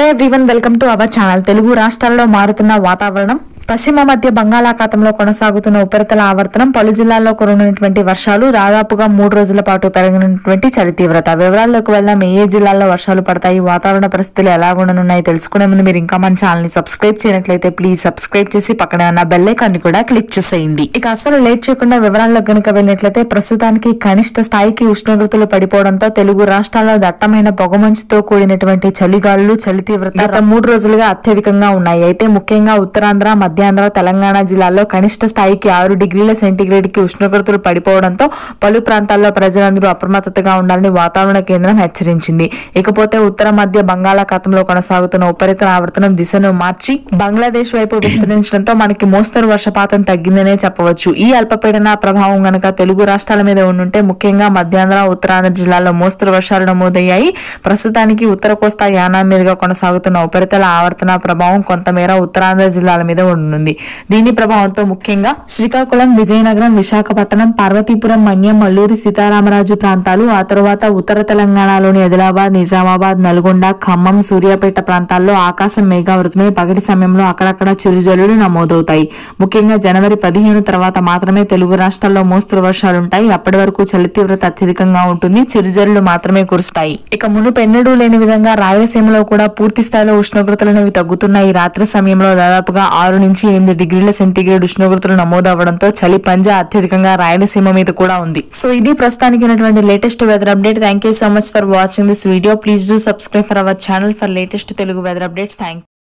Hello everyone, welcome to our channel. Telugu రాష్ట్రాల్లో మారుతున్న వాతావరణం, పశ్చిమ మధ్య బంగాళాఖాతంలో కొనసాగుతున్న ఉపరితల ఆవర్తనం, పలు జిల్లాల్లో కురునటువంటి వర్షాలు, దాదాపుగా 3 రోజుల పాటు పెరిగినటువంటి చలి తీవ్రత. వివరాల్లోకి వెళ్దాం. ఏ జిల్లాల్లో వర్షాలు పడతాయి, వాతావరణ పరిస్థితులు ఎలా ఉండనున్నాయి తెలుసుకునే ముందు మీరు ఇంకా మన ఛానల్ ని సబ్స్క్రైబ్ చేయనట్లయితే ప్లీజ్ సబ్స్క్రైబ్ చేసి పక్కనే ఉన్న బెల్ ఐకాన్ ని కూడా క్లిక్ చేసేయండి. ఇక అసలు లేట్ చేయకుండా వివరాల్లో కనుక వెళ్ళినట్లయితే, ప్రస్తుతానికి కనిష్ట స్థాయికి ఉష్ణోగ్రతలు పడిపోవడంతో తెలుగు రాష్ట్రాల్లో దట్టమైన పొగమంచుతో కూడినటువంటి చలిగాళ్లు, చలి తీవ్రత గత 3 రోజులుగా అత్యధికంగా ఉన్నాయి. అయితే ముఖ్యంగా ఉత్తరాంధ్ర, మధ్యాంధ్ర, తెలంగాణ జిల్లాల్లో కనిష్ట స్థాయికి 6 డిగ్రీల సెంటీగ్రేడ్ కి ఉష్ణోగ్రతలు పడిపోవడంతో పలు ప్రాంతాల్లో ప్రజలందరూ అప్రమత్తతగా ఉండాలని వాతావరణ కేంద్రం హెచ్చరించింది. ఇకపోతే ఉత్తర మధ్య బంగాళాఖాతంలో కొనసాగుతున్న ఉపరితల ఆవర్తనం దిశను మార్చి బంగ్లాదేశ్ వైపు విస్తరించడంతో మనకి మోస్తరు వర్షపాతం తగ్గిందనే చెప్పవచ్చు. ఈ అల్పపీడన ప్రభావం గనక తెలుగు రాష్ట్రాల మీద ఉండుంటే ముఖ్యంగా మధ్యాంధ్ర, ఉత్తరాంధ్ర జిల్లాల్లో మోస్తరు వర్షాలు నమోదయ్యాయి. ప్రస్తుతానికి ఉత్తర కోస్తా యానా మీదుగా కొనసాగుతున్న ఉపరితల ఆవర్తన ప్రభావం కొంతమేర ఉత్తరాంధ్ర జిల్లాల మీద ఉంది. దీని ప్రభావంతో ముఖ్యంగా శ్రీకాకుళం, విజయనగరం, విశాఖపట్నం, పార్వతీపురం, మన్యం, అల్లూరి సీతారామరాజు ప్రాంతాలు, ఆ తర్వాత ఉత్తర తెలంగాణలోని ఆదిలాబాద్, నిజామాబాద్, నల్గొండ, ఖమ్మం, సూర్యాపేట ప్రాంతాల్లో ఆకాశం మేఘావృతమై పగటి సమయంలో అక్కడక్కడ చిరుజల్లులు నమోదవుతాయి. ముఖ్యంగా జనవరి 15 తర్వాత మాత్రమే తెలుగు రాష్ట్రాల్లో మోస్తరు వర్షాలుంటాయి. అప్పటి వరకు చలి తీవ్రత అత్యధికంగా ఉంటుంది, చిరుజల్లులు మాత్రమే కురుస్తాయి. ఇక మునుపెన్నడూ లేని విధంగా రాయలసీమలో కూడా పూర్తి స్థాయిలో ఉష్ణోగ్రతలు అనేవి తగ్గుతున్నాయి. రాత్రి సమయంలో దాదాపుగా 6 నుంచి 8 డిగ్రీల సెంటీగ్రేడ్ ఉష్ణోగ్రతలు నమోదవడంతో చలి పంజా అత్యధికంగా రాయలసీమ మీద కూడా ఉంది. సో ఇది ప్రస్తుతానికి ఉన్నటువంటి latest weather update. Thank you so much for watching this video. Please do subscribe for our channel for latest Telugu weather updates. Thank you.